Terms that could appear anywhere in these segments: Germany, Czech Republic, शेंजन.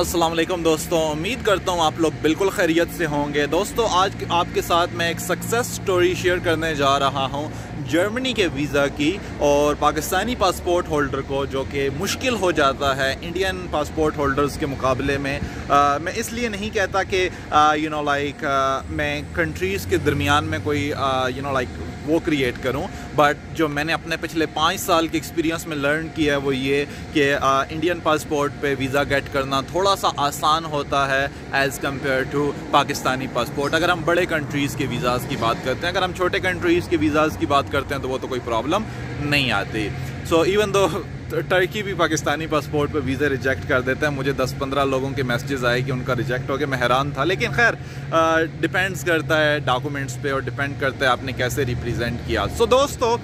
अस्सलाम वालेकुम दोस्तों, उम्मीद करता हूँ आप लोग बिल्कुल खैरियत से होंगे। दोस्तों आज आपके साथ मैं एक सक्सेस स्टोरी शेयर करने जा रहा हूँ जर्मनी के वीज़ा की और पाकिस्तानी पासपोर्ट होल्डर को, जो कि मुश्किल हो जाता है इंडियन पासपोर्ट होल्डर्स के मुकाबले में। मैं इसलिए नहीं कहता कि मैं कंट्रीज़ के दरमियान में कोई वो क्रिएट करूं, बट जो मैंने अपने पिछले 5 साल के एक्सपीरियंस में लर्न किया है वो ये कि इंडियन पासपोर्ट पे वीज़ा गेट करना थोड़ा सा आसान होता है as compare to Pakistani passport. अगर हम बड़े कंट्रीज़ के वीज़ाज़ की बात करते हैं, अगर हम छोटे कंट्रीज़ के वीज़ाज़ की बात करते हैं तो वो तो कोई प्रॉब्लम नहीं आती। सो इवन दो टर्की भी पाकिस्तानी पासपोर्ट पे वीज़ा रिजेक्ट कर देता है। मुझे 10-15 लोगों के मैसेजेस आए कि उनका रिजेक्ट हो गया, मैं हैरान था। लेकिन खैर डिपेंड्स करता है डॉक्यूमेंट्स पे और डिपेंड करता है आपने कैसे रिप्रेजेंट किया। सो दोस्तों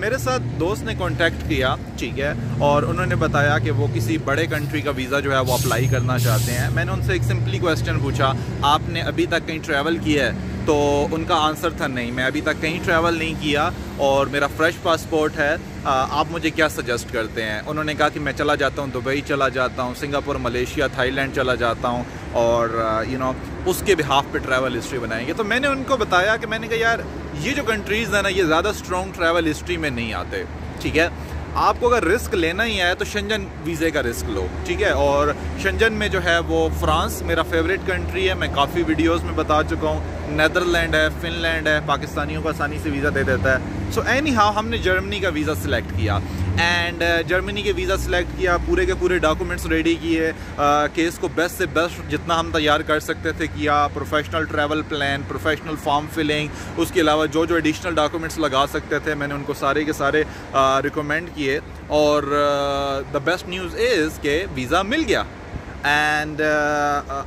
मेरे साथ दोस्त ने कांटेक्ट किया, ठीक है, और उन्होंने बताया कि वो किसी बड़े कंट्री का वीज़ा जो है वो अप्लाई करना चाहते हैं। मैंने उनसे एक सिंपली क्वेश्चन पूछा, आपने अभी तक कहीं ट्रैवल किया है? तो उनका आंसर था नहीं, मैं अभी तक कहीं ट्रैवल नहीं किया और मेरा फ़्रेश पासपोर्ट है, आप मुझे क्या सजेस्ट करते हैं? उन्होंने कहा कि मैं चला जाता हूँ दुबई, चला जाता हूँ सिंगापुर, मलेशिया, थाईलैंड चला जाता हूँ और उसके बिहाफ पे ट्रैवल हिस्ट्री बनाएंगे। तो मैंने उनको बताया कि मैंने कहा यार ये जो कंट्रीज़ है ना ये ज़्यादा स्ट्रॉन्ग ट्रैवल हिस्ट्री में नहीं आते, ठीक है। आपको अगर रिस्क लेना ही है तो शेंजन वीज़े का रिस्क लो, ठीक है। और शेंजन में जो है वो फ्रांस मेरा फेवरेट कंट्री है, मैं काफ़ी वीडियोस में बता चुका हूँ। नेदरलैंड है, फिनलैंड है, पाकिस्तानियों को आसानी से वीज़ा दे देता है। सो एनी हाउ हमने जर्मनी का वीज़ा सिलेक्ट किया एंड जर्मनी के वीज़ा सिलेक्ट किया, पूरे के पूरे डॉक्यूमेंट्स रेडी किए, केस को बेस्ट से बेस्ट जितना हम तैयार कर सकते थे किया, professional travel plan, professional form filling, उसके अलावा जो जो एडिशनल डॉक्यूमेंट्स लगा सकते थे मैंने उनको सारे के सारे रिकमेंड किए और द बेस्ट न्यूज़ इज़ के वीज़ा मिल गया। And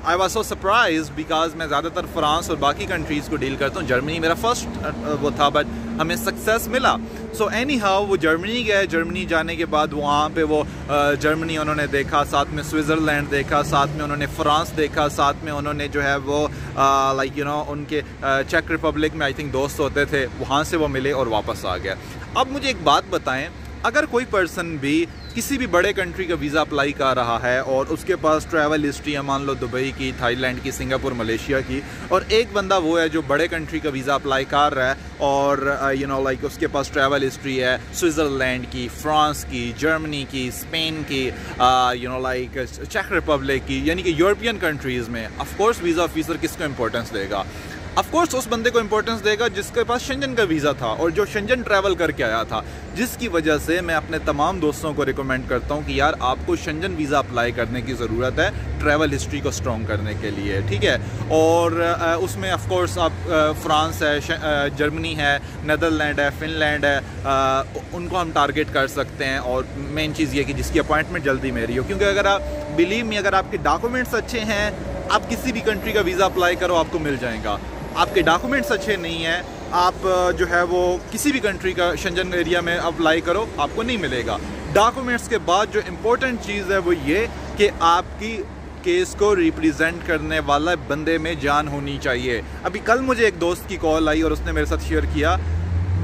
I was so surprise because मैं ज़्यादातर फ्रांस और बाकी कंट्रीज़ को डील करता हूँ, जर्मनी मेरा फर्स्ट वो था बट हमें सक्सेस मिला। सो एनी हाउ वो जर्मनी गए, जर्मनी जाने के बाद वहाँ पे वो जर्मनी उन्होंने देखा, साथ में स्विट्ज़रलैंड देखा, साथ में उन्होंने फ्रांस देखा, साथ में उन्होंने जो है वो उनके चेक रिपब्लिक में आई थिंक दोस्त होते थे, वहाँ से वो मिले और वापस आ गया। अब मुझे एक बात बताएं, अगर कोई पर्सन भी किसी भी बड़े कंट्री का वीज़ा अप्लाई कर रहा है और उसके पास ट्रैवल हिस्ट्री है मान लो दुबई की, थाईलैंड की, सिंगापुर, मलेशिया की, और एक बंदा वो है जो बड़े कंट्री का वीज़ा अप्लाई कर रहा है और उसके पास ट्रैवल हिस्ट्री है स्विट्ज़रलैंड की, फ्रांस की, जर्मनी की, स्पेन की, चेक रिपब्लिक की, यानी कि यूरोपियन कंट्रीज़ में, ऑफकोर्स वीज़ा ऑफिसर किसको इंपॉर्टेंस देगा? ऑफकोर्स उस बंदे को इंपॉर्टेंस देगा जिसके पास शेंजन का वीज़ा था और जो शेंजन ट्रैवल करके आया था, जिसकी वजह से मैं अपने तमाम दोस्तों को रिकमेंड करता हूँ कि यार आपको शेंजन वीज़ा अप्लाई करने की ज़रूरत है ट्रैवल हिस्ट्री को स्ट्रॉन्ग करने के लिए, ठीक है। और उसमें ऑफकोर्स आप फ्रांस है, जर्मनी है, नीदरलैंड है, फिनलैंड है, उनको हम टारगेट कर सकते हैं। और मेन चीज़ ये कि जिसकी अपॉइंटमेंट जल्दी मेरी हो, क्योंकि अगर आप बिलीव मी अगर आपके डॉक्यूमेंट्स अच्छे हैं आप किसी भी कंट्री का वीज़ा अप्लाई करो आपको मिल जाएगा। आपके डॉक्यूमेंट्स अच्छे नहीं हैं, आप जो है वो किसी भी कंट्री का शेंजन एरिया में अप्लाई करो आपको नहीं मिलेगा। डॉक्यूमेंट्स के बाद जो इम्पोर्टेंट चीज़ है वो ये कि आपकी केस को रिप्रेजेंट करने वाला बंदे में जान होनी चाहिए। अभी कल मुझे एक दोस्त की कॉल आई और उसने मेरे साथ शेयर किया,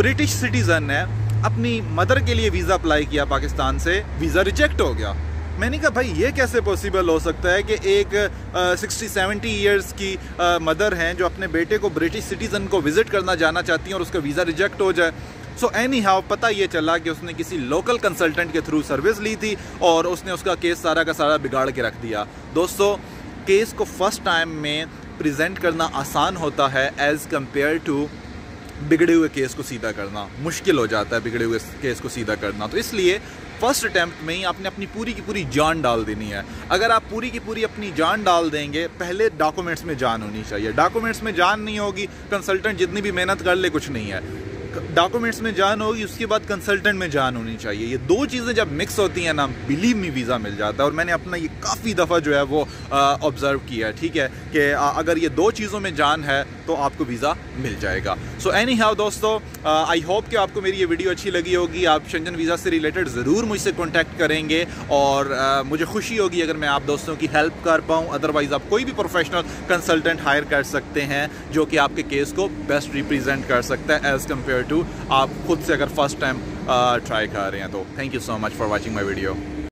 ब्रिटिश सिटीज़न है, अपनी मदर के लिए वीज़ा अप्लाई किया पाकिस्तान से, वीज़ा रिजेक्ट हो गया। मैंने कहा भाई ये कैसे पॉसिबल हो सकता है कि एक 60-70 ईयर्स की मदर हैं जो अपने बेटे को ब्रिटिश सिटीज़न को विज़िट करना जाना चाहती हैं और उसका वीज़ा रिजेक्ट हो जाए। सो एनी हाउ पता ये चला कि उसने किसी लोकल कंसल्टेंट के थ्रू सर्विस ली थी और उसने उसका केस सारा का सारा बिगाड़ के रख दिया। दोस्तों केस को फर्स्ट टाइम में प्रेजेंट करना आसान होता है एज़ कम्पेयर टू बिगड़े हुए केस को सीधा करना, मुश्किल हो जाता है बिगड़े हुए केस को सीधा करना। तो इसलिए फर्स्ट अटैम्प्ट में ही आपने अपनी पूरी की पूरी जान डाल देनी है। अगर आप पूरी की पूरी अपनी जान डाल देंगे, पहले डॉक्यूमेंट्स में जान होनी चाहिए, डॉक्यूमेंट्स में जान नहीं होगी कंसल्टेंट जितनी भी मेहनत कर ले कुछ नहीं है। डॉक्यूमेंट्स में जान होगी उसके बाद कंसल्टेंट में जान होनी चाहिए। ये दो चीज़ें जब मिक्स होती हैं ना बिलीव मी वीज़ा मिल जाता है और मैंने अपना ये काफ़ी दफ़ा जो है वो ऑब्ज़र्व किया है, ठीक है, कि अगर ये दो चीज़ों में जान है तो आपको वीज़ा मिल जाएगा। सो एनी हाउ दोस्तों आई होप कि आपको मेरी ये वीडियो अच्छी लगी होगी। आप शेंजन वीज़ा से रिलेटेड ज़रूर मुझसे कॉन्टैक्ट करेंगे और मुझे खुशी होगी अगर मैं आप दोस्तों की हेल्प कर पाऊँ। अदरवाइज़ आप कोई भी प्रोफेशनल कंसल्टेंट हायर कर सकते हैं जो कि आपके केस को बेस्ट रिप्रेजेंट कर सकता है एज़ कम्पेयर टू आप खुद से अगर फर्स्ट टाइम ट्राई कर रहे हैं। तो thank you so much for watching my video.